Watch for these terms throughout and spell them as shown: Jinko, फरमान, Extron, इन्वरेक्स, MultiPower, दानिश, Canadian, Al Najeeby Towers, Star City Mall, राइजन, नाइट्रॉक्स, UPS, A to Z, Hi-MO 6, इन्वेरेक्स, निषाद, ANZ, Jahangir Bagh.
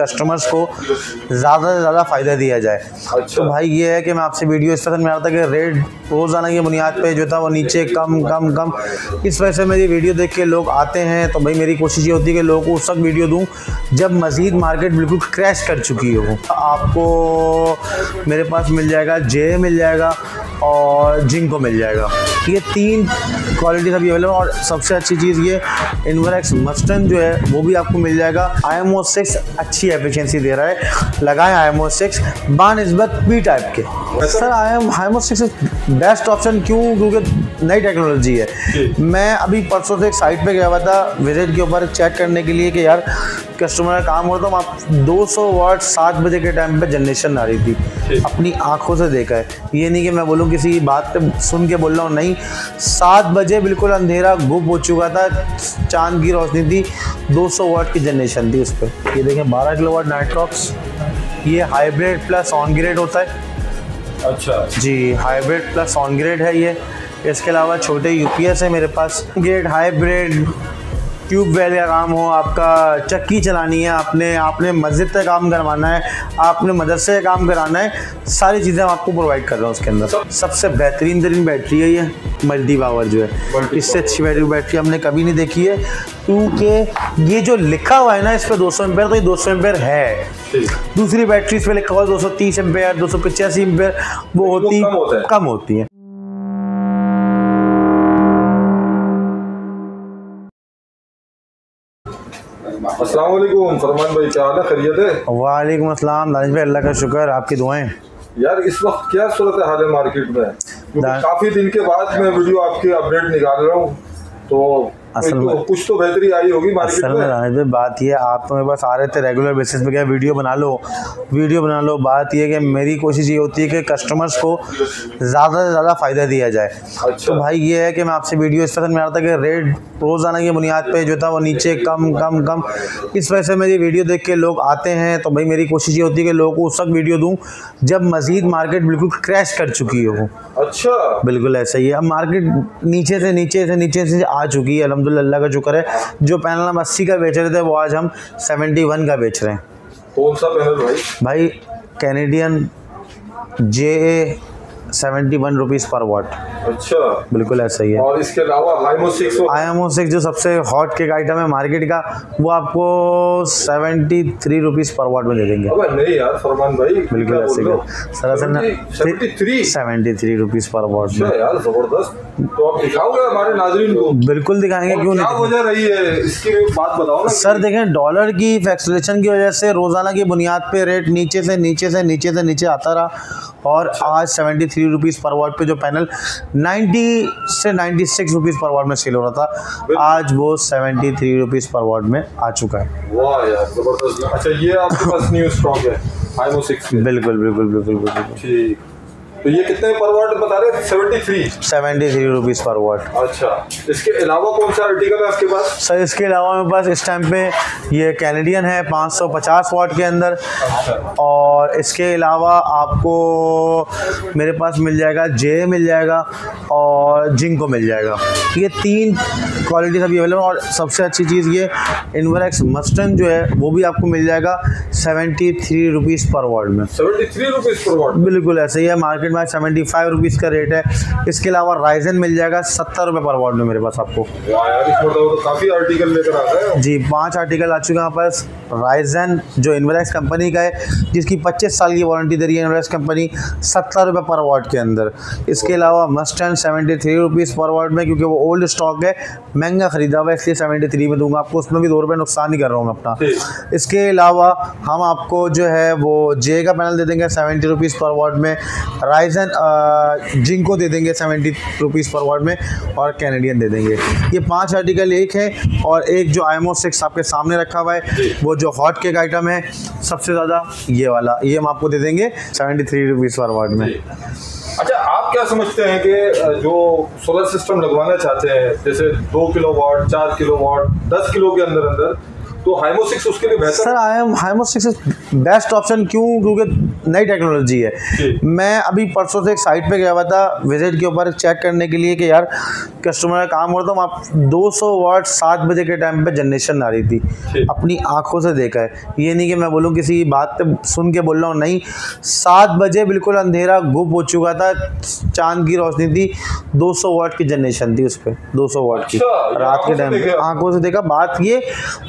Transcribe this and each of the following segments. Customers को ज़्यादा से ज़्यादा फ़ायदा दिया जाए। अच्छा। तो भाई ये है कि मैं आपसे वीडियो इस पसंद में आ रहा था कि रेट रोज़ाना की बुनियाद पे जो था वो नीचे कम कम कम, इस वजह से मेरी वीडियो देख के लोग आते हैं। तो भाई मेरी कोशिश ये होती है कि लोगों को उस वक्त वीडियो दूँ जब मज़ीद मार्केट बिल्कुल क्रैश कर चुकी हो। आपको मेरे पास मिल जाएगा, जे मिल जाएगा और जिंको मिल जाएगा, ये तीन क्वालिटी अभी अवेलेबल। और सबसे अच्छी चीज़ ये इन्वरेक्स मस्टन जो है वो भी आपको मिल जाएगा। Hi-MO 6 अच्छी एफिशिएंसी दे रहा है, लगाएं Hi-MO 6 बानिस्बत पी टाइप के। सर Hi-MO 6 बेस्ट ऑप्शन क्यों? क्योंकि नई टेक्नोलॉजी है। मैं अभी परसों से एक साइट पे गया हुआ था विजिट के ऊपर चेक करने के लिए कि यार कस्टमर काम करता हूँ, आप 200 वाट 7 बजे के टाइम पे जनरेशन आ रही थी, अपनी आंखों से देखा है। ये नहीं कि मैं बोलूँ किसी बात पे सुन के बोल रहा हूँ, नहीं 7 बजे बिल्कुल अंधेरा गुप हो चुका था, चांद की रोशनी थी, 200 वाट की जनरेशन थी उस पर। ये देखें 12 किलोवाट नाइट्रॉक्स, ये हाइब्रिड प्लस ऑन ग्रेड होता है। अच्छा जी, हाइब्रिड प्लस ऑन ग्रेड है ये। इसके अलावा छोटे यूपीएस है मेरे पास, ग्रेड हाइब्रिड ट्यूब वेल का काम हो, आपका चक्की चलानी है, आपने मस्जिद का काम करवाना है, आपने मदरसे का काम कराना है, सारी चीज़ें हम आपको प्रोवाइड कर रहे हैं उसके अंदर। सबसे बेहतरीन तरीन बैटरी है ये मल्टीपावर जो है, इससे अच्छी बैटरी हमने कभी नहीं देखी है, क्योंकि ये जो लिखा हुआ है ना इस पर 200 एम्पेयर, तो ये 200 एम्पेयर है। दूसरी बैटरी इस पर लिखा हुआ 230 एम्पेयर, 285 एम्पेयर, वो होती कम होती है। अस्सलामुअलैकुम फरमान भाई, क्या हाल है? खैरियत है? वालेकुम अस्सलाम दानिश भाई, अल्लाह का शुक्र, आपकी दुआएं। यार इस वक्त क्या सूरत हाल है मार्केट में? काफ़ी दिन के बाद मैं वीडियो आपके अपडेट निकाल रहा हूँ, तो असल में कुछ तो बेहतरी आई होगी मार्केट में। दानिश भाई बात ये, आप तो मेरे पास आ रहे थे रेगुलर बेसिस पे, क्या वीडियो बना लो वीडियो बना लो, बात ये कि मेरी कोशिश ये होती है कि कस्टमर्स को ज़्यादा से ज़्यादा फ़ायदा दिया जाए। अच्छा। तो भाई ये है कि मैं आपसे वीडियो इस पसंद में आ रहा था कि रेट रोज़ाना की बुनियाद पे जो था वो नीचे कम कम कम, इस वजह से मेरी वीडियो देख के लोग आते हैं। तो भाई मेरी कोशिश ये होती है कि लोगों को उस वक्त वीडियो दूँ जब मज़ीद मार्केट बिल्कुल क्रैश कर चुकी हो। अच्छा। बिल्कुल ऐसा ही है, अब मार्केट नीचे से आ चुकी है, अल्लाह का शुक्र है। जो पैनल हम 80 का बेच रहे थे वो आज हम 71 का बेच रहे हैं। कौन सा पैनल भाई? भाई कैनेडियन जे 71 रुपीज़ पर वाट। अच्छा, बिल्कुल ऐसा ही है। और इसके अलावा Hi-MO 6 जो सबसे हॉट केक आइटम है मार्केट का, वो आपको 73 रुपीज़ पर वाट में दे देंगे। अबे नहीं यार फरमान भाई, बिल्कुल ऐसे ही है, सरासर 73 रुपीज़ पर वाट में। यार जबरदस्त, तो आप दिखाओगे हमारे नाज़रीन को? बिल्कुल दिखाएंगे, क्यों नहीं। क्या वजह रही है इसकी बात बताओ ना। सर देखें, डॉलर की फ्लक्चुएशन की वजह से रोज़ाना की बुनियाद पे रेट नीचे से नीचे आता रहा, और आज 73 रुपीज़ पर वाट पे जो पैनल 90 से 96 रुपीज़ पर वाट में सेल हो रहा था, आज वो 73 रुपीज़ पर वाट में आ चुका है। वाह यार जबरदस्त। अच्छा, ये आपके पास न्यू स्टॉक है Hi-MO 6? बिल्कुल बिल्कुल बिल्कुल बिल्कुल। ठीक, तो ये कितने पर वाट बता रहे? 73 रुपीज़ पर वाट। अच्छा, इसके अलावा कौन सा आर्टिकल है आपके पास? सर इसके अलावा मेरे पास इस टाइम पे ये कैनेडियन है 550 वाट के अंदर। अच्छा। और इसके अलावा आपको मेरे पास मिल जाएगा, जे मिल जाएगा और जिंको मिल जाएगा, ये तीन क्वालिटी अभी अवेलेबल। और सबसे अच्छी चीज़ ये इन्वरेक्स मस्टन जो है वो भी आपको मिल जाएगा 73 रुपीज़ पर वाट में। 73 रुपीज़ पर वाट, बिल्कुल ऐसे ही है, मार्केट में 75 रुपीज़ का रेट है। इसके अलावा राइजन मिल जाएगा 70 रुपये पर वाट में मेरे पास आपको। यार इसमें तो काफ़ी आर्टिकल लेकर आ रहे हो। जी 5 आर्टिकल आ चुके हैं पास। राइजन जो इन्वेरेक्स कंपनी का है, जिसकी 25 साल की वारंटी दे रही है इन्वेरेक्स कंपनी, 70 रुपये पर वाट के अंदर। इसके अलावा मस्टन 73 रुपीज़ पर वाट में, क्योंकि वो ओल्ड स्टॉक है, महंगा खरीदा हुआ है, इसलिए 73 में दूंगा आपको, उसमें भी 2 रुपये नुकसान ही कर रहा हूँ मैं अपना। इसके अलावा हम आपको जो है वो जे का पैनल दे देंगे 70 रुपीज़ पर वाट में, राइजन जिंको दे देंगे 70 रुपीज़ पर वाट में, और कैनेडियन दे देंगे। ये 5 आर्टिकल एक है, और एक जो Hi-MO 6 आपके सामने रखा हुआ है वो जो हॉट केक आइटम है सबसे ज़्यादा ये वाला, ये हम आपको दे देंगे 73 रुपीज़ पर वाट में। अच्छा, आप क्या समझते हैं कि जो सोलर सिस्टम लगवाना चाहते हैं, जैसे 2 kilo watt, 4 kilo watt, 10 kilo के अंदर तो Hi-MO 6 उसके लिए बेहतर सर। Hi-MO 6 बेस्ट ऑप्शन क्यों, क्योंकि नई टेक्नोलॉजी है। मैं अभी परसों से एक साइट पे गया हुआ था विजिट के ऊपर चेक करने के लिए कि यार कस्टमर का काम हो रहा था। आप 200 वाट 7 बजे के टाइम पे जनरेशन आ रही थी, अपनी आंखों से देखा है। ये नहीं कि मैं बोलूँ किसी बात पे सुन के बोल रहा हूँ, नहीं 7 बजे बिल्कुल अंधेरा गुप हो चुका था, चांद की रोशनी थी, 200 वाट की जनरेशन थी उस पर, 200 वाट की रात के टाइम पे आंखों से देखा। बात ये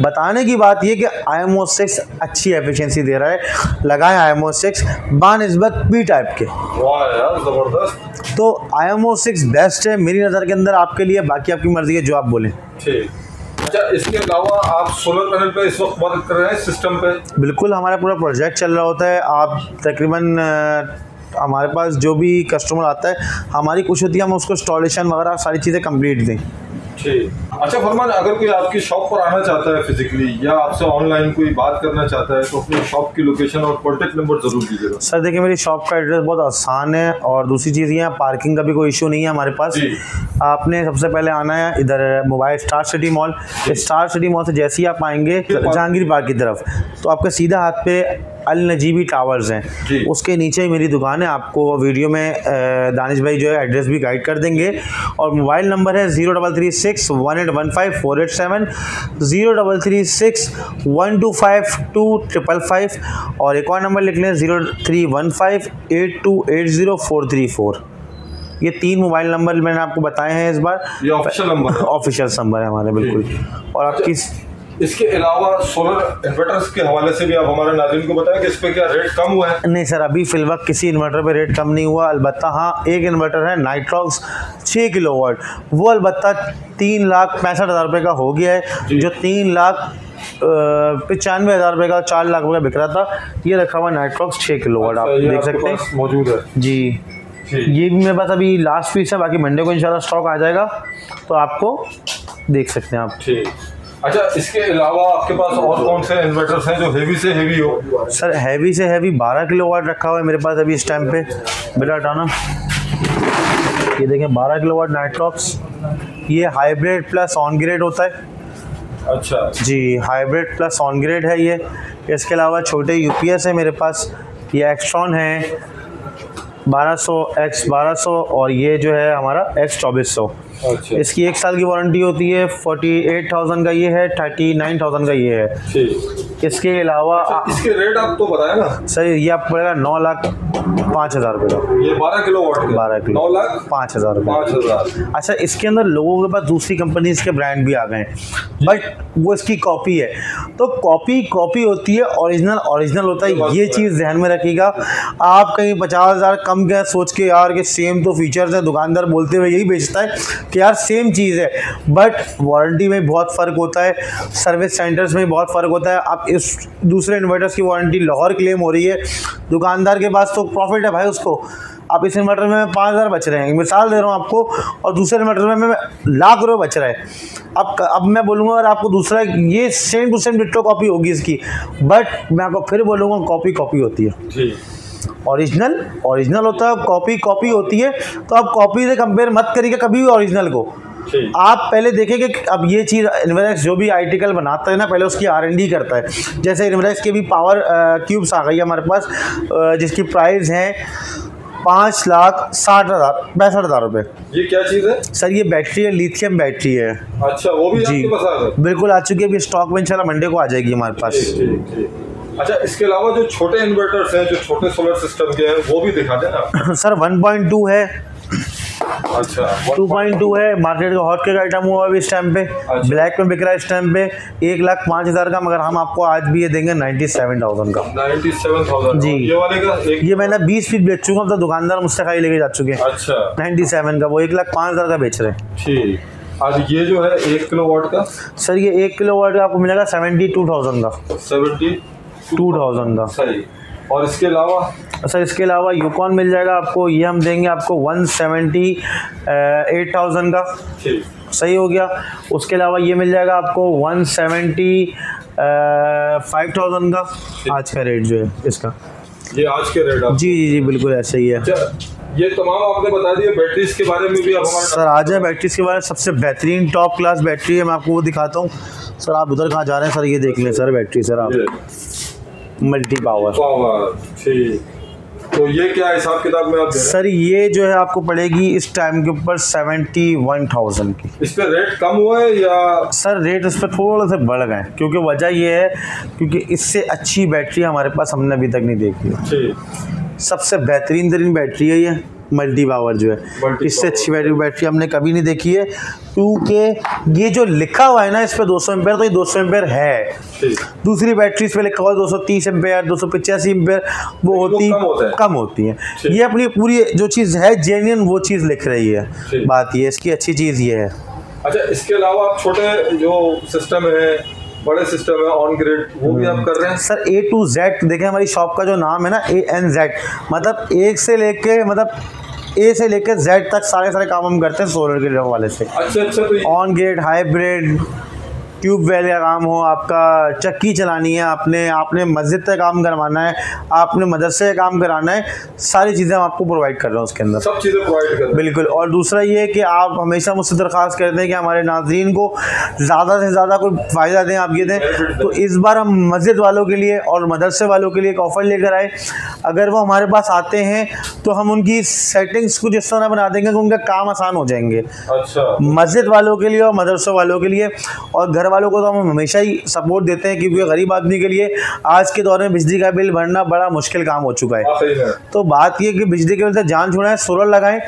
बताने की बात ये कि Hi-MO 6 अच्छी एफिशिएंसी दे रहा है, लगाए Hi-MO 6 बानिस्बत पी टाइप के। वाह यार जबरदस्त। तो Hi-MO 6 बेस्ट है मेरी नज़र के अंदर आपके लिए, बाकी आपकी मर्जी है जो आप बोलें। ठीक। अच्छा, इसके अलावा आप सोलर पैनल पे इस वक्त वर्क कर रहे हैं सिस्टम पे? बिल्कुल, हमारा पूरा प्रोजेक्ट चल रहा होता है। आप तकरीबन हमारे पास जो भी कस्टमर आता है, हमारी कुछ होती है, हम उसको इंस्टॉलेशन वगैरह सारी चीज़ें कंप्लीट दें। ठीक। अच्छा फरमान, अगर कोई आपकी शॉप पर आना चाहता है फिजिकली या आपसे ऑनलाइन कोई बात करना चाहता है तो अपनी शॉप की लोकेशन और कॉन्टैक्ट नंबर ज़रूर दीजिएगा। सर देखिए, मेरी शॉप का एड्रेस बहुत आसान है और दूसरी चीज़ यहाँ पार्किंग का भी कोई इशू नहीं है हमारे पास। आपने सबसे पहले आना है इधर mobile star city mall, star city mall से जैसे ही आप आएंगे जहांगीर बाग की तरफ तो आपके सीधा हाथ पे अल नजीबी टावर्स हैं, उसके नीचे ही मेरी दुकान है। आपको वीडियो में दानिश भाई जो है एड्रेस भी गाइड कर देंगे। और मोबाइल नंबर है 03361815487, 03361252555 और एक और नंबर लिख लें 03158280434। ये 3 मोबाइल नंबर मैंने आपको बताए हैं इस बार, ये ऑफिशियल नंबर, ऑफिशियल नंबर है हमारे बिल्कुल। और आपकी इसके अलावा सोलर इन्वर्टर्स के हवाले से भी आप हमारे नाज़रीन को बताएं कि इस पे क्या रेट कम हुआ है? नहीं सर, अभी फिलहाल किसी इन्वर्टर पे रेट कम नहीं हुआ। अलबत्ता हाँ, एक इन्वर्टर है नाइट्रॉक्स 6 किलोवाट, वो अलबत्ता 3,65,000 रुपये का हो गया है, जो 3,95,000 रुपये का 4 लाख रुपये बिक रहा था। ये रखा हुआ नाइट्रॉक्स 6 किलोवाट, आप देख सकते हैं मौजूद है जी। ये भी मेरे पास अभी लास्ट पीस है, बाकी मंडे को इंशाल्लाह स्टॉक आ जाएगा तो आपको देख सकते हैं आप। ठीक। अच्छा, इसके अलावा आपके पास और कौन से इन्वर्टर्स हैं जो हेवी से हेवी हो? सर हेवी से हेवी 12 किलोवाट रखा हुआ है मेरे पास अभी इस टाइम पे, बिल हटाना। ये देखें 12 किलोवाट नाइट्रॉक्स, ये हाइब्रिड प्लस ऑन ग्रेड होता है। अच्छा जी, हाइब्रिड प्लस ऑन ग्रेड है ये। इसके अलावा छोटे यूपीएस है मेरे पास, ये एक्स्ट्रॉन है 1200 X 1200 और ये जो है हमारा X 2400। इसकी 1 साल की वारंटी होती है। 48,000 का ये है, 39,000 का ये है। इसके अलावा इसके रेट आप तो बताया ना सर, ये आपको पड़ेगा 9,05,000 रुपये का। ये 12 किलो 9,05,000 रुपये। अच्छा, इसके अंदर लोगों के पास दूसरी कंपनीज के ब्रांड भी आ गए हैं, बट वो इसकी कॉपी है, तो कॉपी होती है, ओरिजिनल होता है। ये चीज़ ध्यान में रखिएगा। आप कहीं 50,000 कम गए सोच के यार कि सेम तो फीचर्स है, दुकानदार बोलते हुए यही बेचता है कि यार सेम चीज़ है, बट वारंटी में बहुत फ़र्क होता है, सर्विस सेंटर्स में बहुत फ़र्क होता है। आप इस दूसरे इन्वर्टर्स की वारंटी लाहौर क्लेम हो रही है, दुकानदार के पास तो प्रॉफिट है भाई उसको। आप इस इन्वर्टर में 5,000 बच रहे हैं, मिसाल दे रहा हूँ आपको, और दूसरे इन्वर्टर में लाख रुपए बच रहा है। अब मैं बोलूँगा अगर आपको दूसरा ये same to same ditto copy होगी इसकी, बट मैं आपको फिर बोलूँगा कॉपी होती है। ठीक। ओरिजिनल होता है, कॉपी होती है, तो आप कॉपी से कंपेयर मत करिएगा कभी भी ओरिजिनल को। आप पहले देखें कि अब ये चीज़ इन्वेरेक्स जो भी आर्टिकल बनाता है ना, पहले उसकी R&D करता है। जैसे इन्वेरेक्स के भी पावर क्यूब्स आ गई है हमारे पास, जिसकी प्राइस है 5,60,000 रुपए। ये क्या चीज़ है सर? ये बैटरी है, लिथियम बैटरी है। अच्छा, वो भी जी बिल्कुल आ चुकी है, अभी स्टॉक में इंशाल्लाह मंडे को आ जाएगी हमारे पास। अच्छा, इसके अलावा जो छोटे इन्वर्टर्स हैं, जो छोटे सोलर सिस्टम के हैं, वो भी दिखा देना सर। 1.2 है, अच्छा 2.2 है, मार्केट का हॉट केक आइटम हुआ अभी इस टाइम पे। अच्छा। ब्लैक में बिक रहा है इस टाइम पे 1,05,000 का, मगर हम आपको आज भी ये देंगे 97,000 का। 97,000 जी। ये वाले का ये मैंने 20 फीट बेच चुका हूँ, तो दुकानदार मुझसे खाली लेके जा चुके हैं। अच्छा, 97 का वो 1,05,000 का बेच रहे हैं। ठीक। आज ये जो है 1 किलोवाट का सर, ये 1 किलोवाट का आपको मिलेगा 72,000 का, 72,000 का। सही। और इसके अलावा सर, इसके अलावा यूकॉन मिल जाएगा आपको, ये हम देंगे आपको 178,000 का। ठीक। सही हो गया। उसके अलावा ये मिल जाएगा आपको 175,000 का, आज का रेट जो है इसका। ये आज के रेट जी जी जी बिल्कुल ऐसे ही है। ये तमाम आपने बता दिया। बैटरीज के बारे में भी आप हमारे सर आ जाए। बैटरीज के बारे में सबसे बेहतरीन टॉप क्लास बैटरी है, मैं आपको वो दिखाता हूँ। सर आप उधर कहाँ जा रहे हैं सर? ये देख लें सर बैटरी सर आप MultiPower। ठीक, तो ये क्या हिसाब किताब में आप सर ये जो है आपको पड़ेगी इस टाइम के ऊपर 71,000 की। इस पर रेट कम हुआ है या सर? रेट इस पर थोड़ा सा बढ़ गए क्योंकि वजह ये है क्योंकि इससे अच्छी बैटरी हमारे पास हमने अभी तक नहीं देखी। सबसे बेहतरीन तरीन बैटरी है ये MultiPower जो है, इससे अच्छी बैटरी हमने कभी नहीं देखी है क्योंकि ये जो लिखा हुआ है ना इस पर 200 एम्पेयर, तो ये 200 एम्पेयर है। दूसरी बैटरी इस पर लिखा हुआ है 230 एम्पेयर, 285 एम्पेयर, वो होती कम होती है। ये अपनी पूरी जो चीज़ है जेन्युइन वो चीज़ लिख रही है। बात ये इसकी अच्छी चीज़ ये है। अच्छा, इसके अलावा आप छोटे जो सिस्टम है, बड़े सिस्टम है ऑन ग्रिड, वो भी आप कर रहे हैं सर? A to Z. देखें हमारी शॉप का जो नाम है ना ANZ, मतलब एक से लेके ए से लेकर Z तक सारे काम हम करते हैं सोलर ग्रिड वाले से। अच्छा, तो ऑन ग्रिड, हाइब्रिड, ट्यूबवेल का काम हो, आपका चक्की चलानी है, आपने मस्जिद का काम करवाना है, आपने मदरसे का काम कराना है, सारी चीज़ें हम आपको प्रोवाइड कर रहे हैं उसके अंदर, सब चीज़ें प्रोवाइड कर रहे हैं। बिल्कुल। और दूसरा ये है कि आप हमेशा मुझसे दरख्वास्त करते हैं कि हमारे नाजरीन को ज़्यादा से ज़्यादा कोई फ़ायदा दें, आप ये दें। तो इस बार हम मस्जिद वालों के लिए और मदरसे वालों के लिए एक ऑफ़र लेकर आए। अगर वो हमारे पास आते हैं तो हम उनकी सेटिंग्स को जिस तरह बना देंगे कि उनका काम आसान हो जाएंगे। अच्छा, मस्जिद वालों के लिए और मदरसों वालों के लिए। और घर वालों को तो हम हमेशा ही सपोर्ट देते हैं क्योंकि गरीब आदमी के लिए आज के दौर में बिजली का बिल भरना बड़ा मुश्किल काम हो चुका है। तो बात यह कि बिजली के बिल से जान छुड़ाएं, सोलर लगाएं।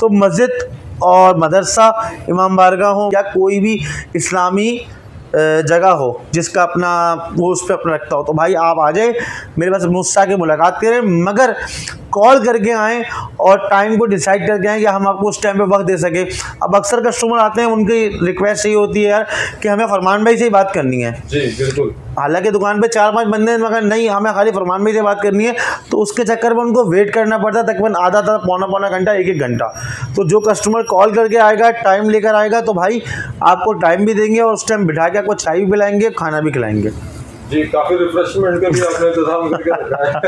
तो मस्जिद और मदरसा, इमाम बारगाह हो या कोई भी इस्लामी जगह हो जिसका अपना वो उस पर अपना रखता हो, तो भाई आप आ जाए मेरे पास, मुझसे आके मुलाकात करें, मगर कॉल करके आएँ और टाइम को डिसाइड करके आएँ कि हम आपको उस टाइम पे वक्त दे सकें। अब अक्सर कस्टमर आते हैं, उनकी रिक्वेस्ट यही होती है यार कि हमें फरमान भाई से ही बात करनी है। जी बिल्कुल। हालांकि दुकान पे 4-5 बंदे हैं, मगर नहीं, हमें खाली फरमान भाई से बात करनी है, तो उसके चक्कर में उनको वेट करना पड़ता है तकरीबन आधा पौना घंटा, 1-1 घंटा। तो जो कस्टमर कॉल करके आएगा, टाइम लेकर आएगा, तो भाई आपको टाइम भी देंगे और उस टाइम बिठा के आपको चाय भी पिलाएंगे, खाना भी खिलाएंगे। जी, काफ़ी रिफ्रेशमेंट का भी आपने इंतजाम करके रखा है।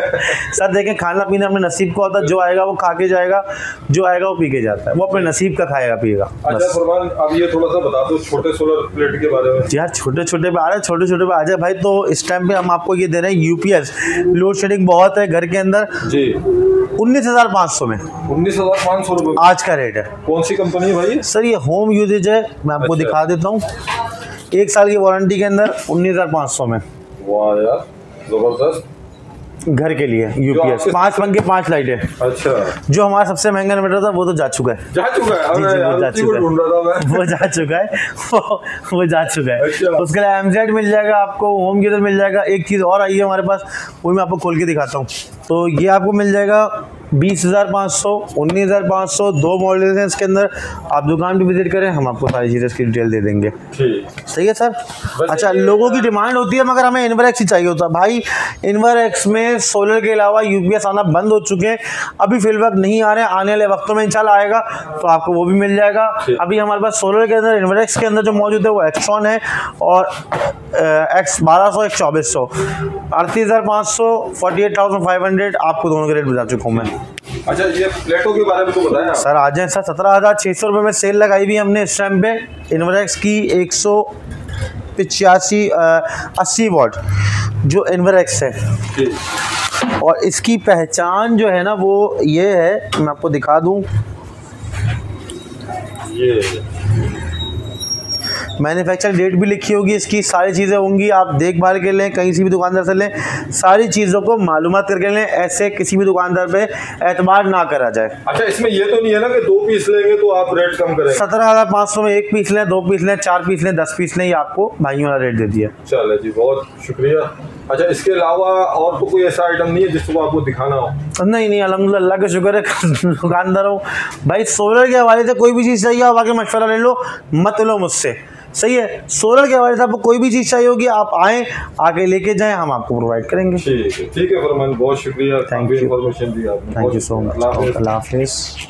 सर देखें, खाना पीना अपने नसीब का होता है, जो आएगा वो खा के जाएगा, जो आएगा वो पी के जाता है, वो अपने नसीब का खाएगा पिएगा। अच्छा फरमान, अब ये थोड़ा सा बता दो छोटे सोलर प्लेट के बारे में। जी यार, छोटे छोटे पे आ जाए भाई। तो इस टाइम पे हम आपको ये दे रहे हैं UPS, लोड शेडिंग बहुत है घर के अंदर जी, 19,500 में। 19,500 रुपये आज का रेट है। कौन सी कंपनी है भाई? सर ये होम यूजेज है, मैं आपको दिखा देता हूँ। 1 साल की वारंटी के अंदर 19,500 में। वाह यार, जबरदस्त। घर के लिए UPS, 5 पंखे 5 लाइटें। अच्छा, जो हमारा सबसे महंगा इन्वर्टर था वो तो जा चुका है। उसके लिए MZ मिल जाएगा आपको, होम थिएटर मिल जाएगा। एक चीज़ और आई है हमारे पास, वो मैं आपको खोल के दिखाता हूँ। तो ये आपको मिल जाएगा 20,500, 19,500, 2 मॉडल हैं इसके अंदर। आप दुकान पे विजिट करें, हम आपको सारी चीज़ें इसकी डिटेल दे देंगे। सही है सर। अच्छा, लोगों की डिमांड होती है मगर हमें इन्वरेक्स ही चाहिए होता है। भाई इन्वरेक्स में सोलर के अलावा UPS आना बंद हो चुके हैं, अभी फिलवक्त नहीं आ रहे हैं, आने वाले वक्तों में इंशाल्लाह आएगा तो आपको वो भी मिल जाएगा। अभी हमारे पास सोलर के अंदर, इन्वरेक्स के अंदर जो मौजूद है वो एक्स्ट्रॉन है, और X1200, X2400, 38,500, 48,500, आपको दोनों के रेट बता चुका हूँ मैं। अच्छा, ये प्लेटों के बारे में तो बताया सर? आ जाए सर, 17,600 रुपये में सेल लगाई हुई हमने इस टाइम पे इन्वेरेक्स की। 185 80 वॉट जो इन्वेरेक्स है, और इसकी पहचान जो है ना वो ये है, मैं आपको दिखा दूं। ये मैन्युफैक्चर डेट भी लिखी होगी इसकी, सारी चीज़ें होंगी, आप देखभाल के लें, कहीं से भी दुकानदार से लें, सारी चीज़ों को मालूमात करके लें, ऐसे किसी भी दुकानदार पे एतमाद ना करा जाए। अच्छा, इसमें ये तो नहीं है ना कि 2 पीस लेंगे तो आप रेट कम करें? 17,500 में 1 पीस लें, 2 पीस लें, 4 पीस लें, 10 पीस लें, ये आपको भाइयों वाला रेट दे दिया। चलो जी, बहुत शुक्रिया। अच्छा, इसके अलावा और तो कोई ऐसा आइटम नहीं है जिसको आपको दिखाना हो? नहीं, अल्हम्दुलिल्लाह का शुक्र है दुकानदारों। भाई सोलर के हवाले से कोई भी चीज़ चाहिए आप आके मशवरा ले लो, मत लो मुझसे। सही है, सोलर के हवाले से आपको कोई भी चीज़ चाहिए होगी आप आएँ, आके लेके जाएं, हम आपको प्रोवाइड करेंगे। ठीक है फरमान, बहुत शुक्रिया, थैंक यू, इन्फॉर्मेशन दी आपने, थैंक यू सो मच, अल्लाह हाफिज़।